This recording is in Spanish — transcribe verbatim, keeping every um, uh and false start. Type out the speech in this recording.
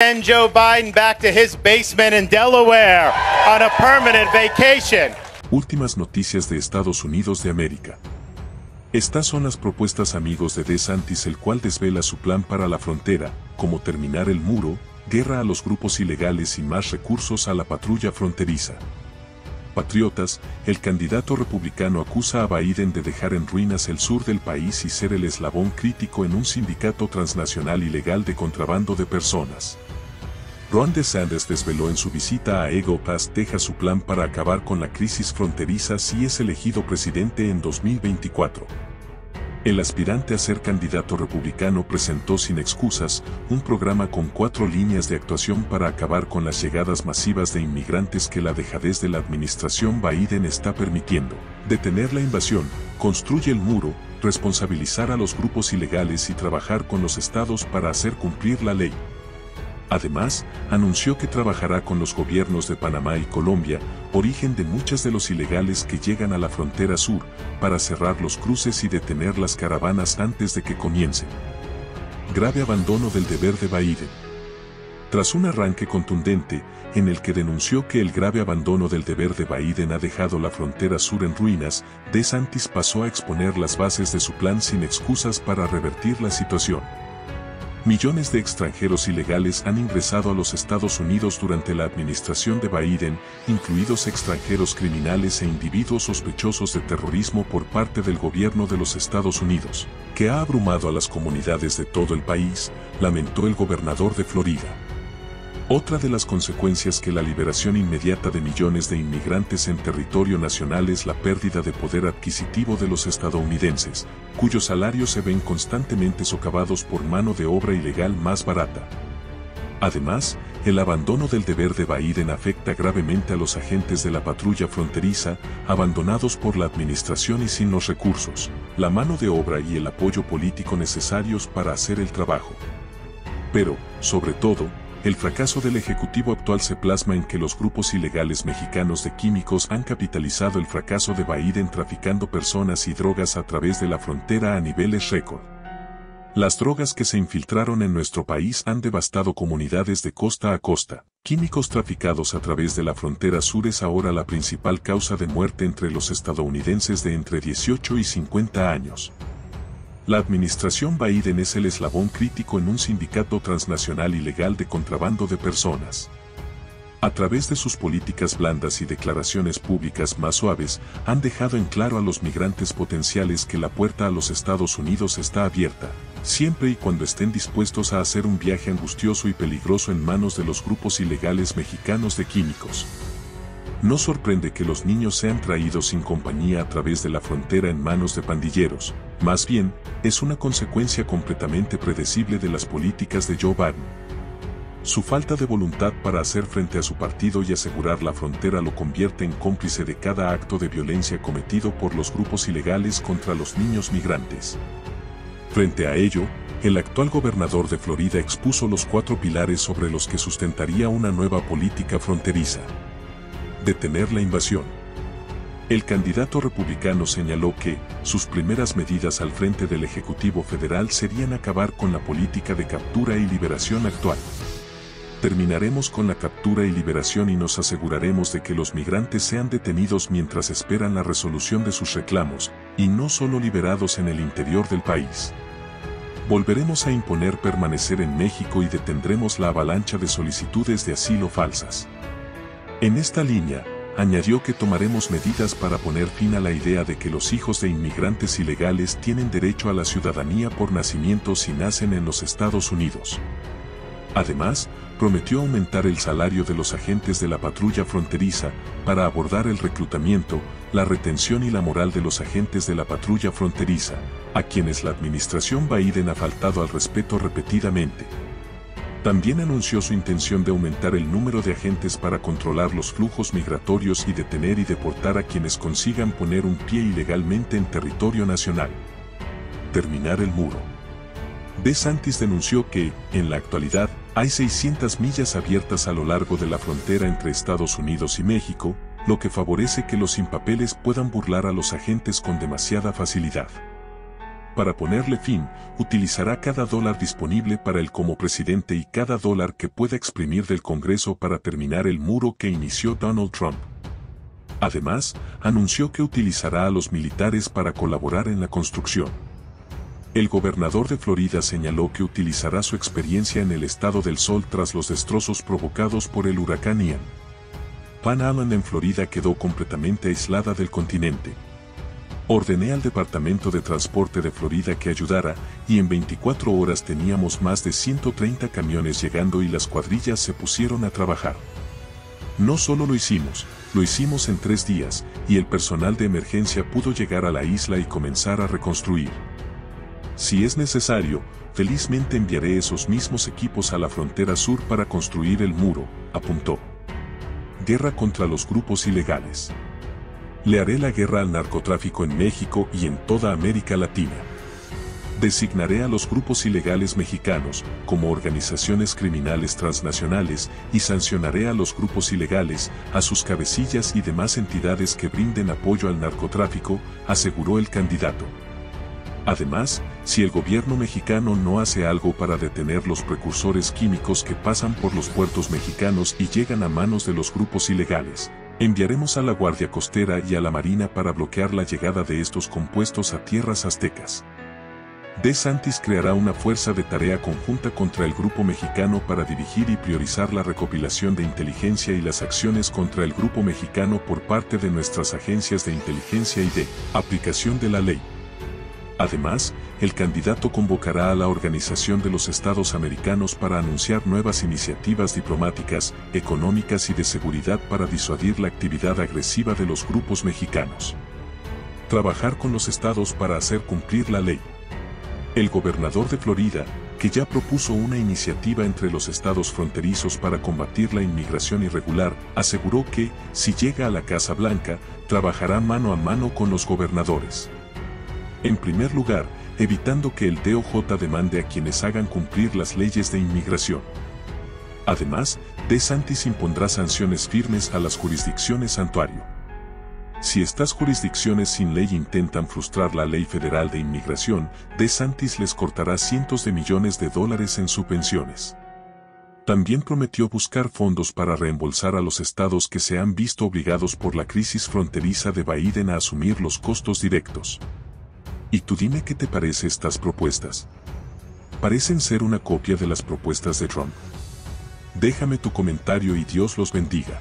And Joe Biden back to his basement in Delaware on a permanent vacation. Últimas noticias de Estados Unidos de América. Estas son las propuestas amigos de DeSantis, el cual desvela su plan para la frontera, como terminar el muro, guerra a los grupos ilegales y más recursos a la patrulla fronteriza. Patriotas, el candidato republicano acusa a Biden de dejar en ruinas el sur del país y ser el eslabón crítico en un sindicato transnacional ilegal de contrabando de personas. Ron DeSantis desveló en su visita a Eagle Pass, Texas, su plan para acabar con la crisis fronteriza si es elegido presidente en dos mil veinticuatro. El aspirante a ser candidato republicano presentó sin excusas un programa con cuatro líneas de actuación para acabar con las llegadas masivas de inmigrantes que la dejadez de la administración Biden está permitiendo. Detener la invasión, construye el muro, responsabilizar a los grupos ilegales y trabajar con los estados para hacer cumplir la ley. Además, anunció que trabajará con los gobiernos de Panamá y Colombia, origen de muchos de los ilegales que llegan a la frontera sur, para cerrar los cruces y detener las caravanas antes de que comiencen. Grave abandono del deber de Biden. Tras un arranque contundente, en el que denunció que el grave abandono del deber de Biden ha dejado la frontera sur en ruinas, DeSantis pasó a exponer las bases de su plan sin excusas para revertir la situación. Millones de extranjeros ilegales han ingresado a los Estados Unidos durante la administración de Biden, incluidos extranjeros criminales e individuos sospechosos de terrorismo por parte del gobierno de los Estados Unidos, que ha abrumado a las comunidades de todo el país, lamentó el gobernador de Florida. Otra de las consecuencias que la liberación inmediata de millones de inmigrantes en territorio nacional es la pérdida de poder adquisitivo de los estadounidenses, cuyos salarios se ven constantemente socavados por mano de obra ilegal más barata. Además, el abandono del deber de Biden afecta gravemente a los agentes de la patrulla fronteriza, abandonados por la administración y sin los recursos, la mano de obra y el apoyo político necesarios para hacer el trabajo. Pero, sobre todo, el fracaso del Ejecutivo actual se plasma en que los grupos ilegales mexicanos de químicos han capitalizado el fracaso de Biden traficando personas y drogas a través de la frontera a niveles récord. Las drogas que se infiltraron en nuestro país han devastado comunidades de costa a costa. Químicos traficados a través de la frontera sur es ahora la principal causa de muerte entre los estadounidenses de entre dieciocho y cincuenta años. La administración Biden es el eslabón crítico en un sindicato transnacional ilegal de contrabando de personas. A través de sus políticas blandas y declaraciones públicas más suaves, han dejado en claro a los migrantes potenciales que la puerta a los Estados Unidos está abierta, siempre y cuando estén dispuestos a hacer un viaje angustioso y peligroso en manos de los grupos ilegales mexicanos de químicos. No sorprende que los niños sean traídos sin compañía a través de la frontera en manos de pandilleros, más bien, es una consecuencia completamente predecible de las políticas de Joe Biden. Su falta de voluntad para hacer frente a su partido y asegurar la frontera lo convierte en cómplice de cada acto de violencia cometido por los grupos ilegales contra los niños migrantes. Frente a ello, el actual gobernador de Florida expuso los cuatro pilares sobre los que sustentaría una nueva política fronteriza. Detener la invasión. El candidato republicano señaló que sus primeras medidas al frente del Ejecutivo Federal serían acabar con la política de captura y liberación actual. Terminaremos con la captura y liberación y nos aseguraremos de que los migrantes sean detenidos mientras esperan la resolución de sus reclamos, y no solo liberados en el interior del país. Volveremos a imponer permanecer en México y detendremos la avalancha de solicitudes de asilo falsas. En esta línea, añadió que tomaremos medidas para poner fin a la idea de que los hijos de inmigrantes ilegales tienen derecho a la ciudadanía por nacimiento si nacen en los Estados Unidos. Además, prometió aumentar el salario de los agentes de la patrulla fronteriza para abordar el reclutamiento, la retención y la moral de los agentes de la patrulla fronteriza, a quienes la administración Biden ha faltado al respeto repetidamente. También anunció su intención de aumentar el número de agentes para controlar los flujos migratorios y detener y deportar a quienes consigan poner un pie ilegalmente en territorio nacional. Terminar el muro. DeSantis denunció que, en la actualidad, hay seiscientas millas abiertas a lo largo de la frontera entre Estados Unidos y México, lo que favorece que los sin papeles puedan burlar a los agentes con demasiada facilidad. Para ponerle fin, utilizará cada dólar disponible para él como presidente y cada dólar que pueda exprimir del Congreso para terminar el muro que inició Donald Trump. Además, anunció que utilizará a los militares para colaborar en la construcción. El gobernador de Florida señaló que utilizará su experiencia en el Estado del Sol tras los destrozos provocados por el huracán Ian. Pan Island en Florida quedó completamente aislada del continente. Ordené al Departamento de Transporte de Florida que ayudara, y en veinticuatro horas teníamos más de ciento treinta camiones llegando y las cuadrillas se pusieron a trabajar. No solo lo hicimos, lo hicimos en tres días, y el personal de emergencia pudo llegar a la isla y comenzar a reconstruir. Si es necesario, felizmente enviaré esos mismos equipos a la frontera sur para construir el muro, apuntó. Guerra contra los grupos ilegales. Le haré la guerra al narcotráfico en México y en toda América Latina. Designaré a los grupos ilegales mexicanos como organizaciones criminales transnacionales y sancionaré a los grupos ilegales, a sus cabecillas y demás entidades que brinden apoyo al narcotráfico, aseguró el candidato. Además, si el gobierno mexicano no hace algo para detener los precursores químicos que pasan por los puertos mexicanos y llegan a manos de los grupos ilegales, enviaremos a la Guardia Costera y a la Marina para bloquear la llegada de estos compuestos a tierras aztecas. DeSantis creará una fuerza de tarea conjunta contra el grupo mexicano para dirigir y priorizar la recopilación de inteligencia y las acciones contra el grupo mexicano por parte de nuestras agencias de inteligencia y de aplicación de la ley. Además, el candidato convocará a la Organización de los Estados Americanos para anunciar nuevas iniciativas diplomáticas, económicas y de seguridad para disuadir la actividad agresiva de los grupos mexicanos. Trabajar con los estados para hacer cumplir la ley. El gobernador de Florida, que ya propuso una iniciativa entre los estados fronterizos para combatir la inmigración irregular, aseguró que, si llega a la Casa Blanca, trabajará mano a mano con los gobernadores. En primer lugar, evitando que el D O J demande a quienes hagan cumplir las leyes de inmigración. Además, DeSantis impondrá sanciones firmes a las jurisdicciones santuario. Si estas jurisdicciones sin ley intentan frustrar la ley federal de inmigración, DeSantis les cortará cientos de millones de dólares en subvenciones. También prometió buscar fondos para reembolsar a los estados que se han visto obligados por la crisis fronteriza de Biden a asumir los costos directos. Y tú dime qué te parece estas propuestas. Parecen ser una copia de las propuestas de Trump. Déjame tu comentario y Dios los bendiga.